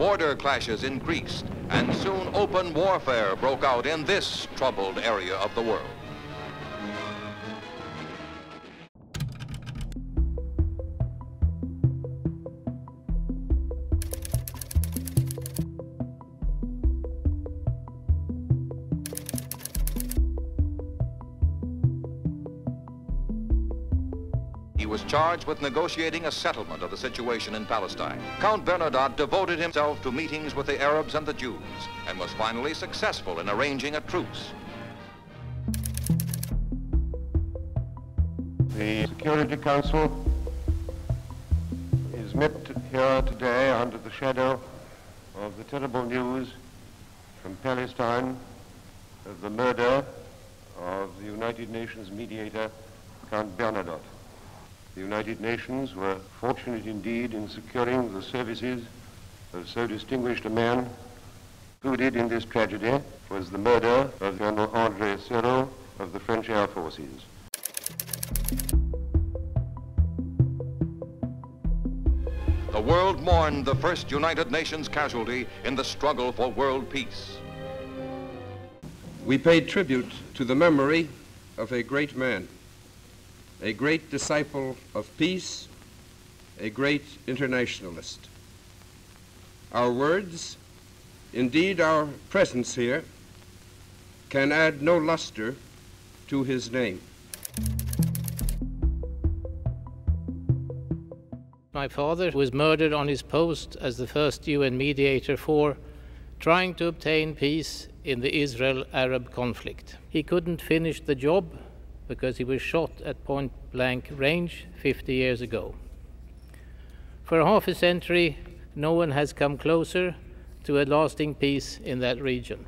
border clashes increased, and soon open warfare broke out in this troubled area of the world. Was charged with negotiating a settlement of the situation in Palestine. Count Bernadotte devoted himself to meetings with the Arabs and the Jews, and was finally successful in arranging a truce. The Security Council is met here today under the shadow of the terrible news from Palestine of the murder of the United Nations mediator, Count Bernadotte. The United Nations were fortunate indeed in securing the services of so distinguished a man. Included in this tragedy was the murder of General Andre Serot of the French Air Forces. The world mourned the first United Nations casualty in the struggle for world peace. We paid tribute to the memory of a great man, a great disciple of peace, a great internationalist. Our words, indeed our presence here, can add no luster to his name. My father was murdered on his post as the first UN mediator for trying to obtain peace in the Israel-Arab conflict. He couldn't finish the job because he was shot at point-blank range 50 years ago. For half a century, no one has come closer to a lasting peace in that region.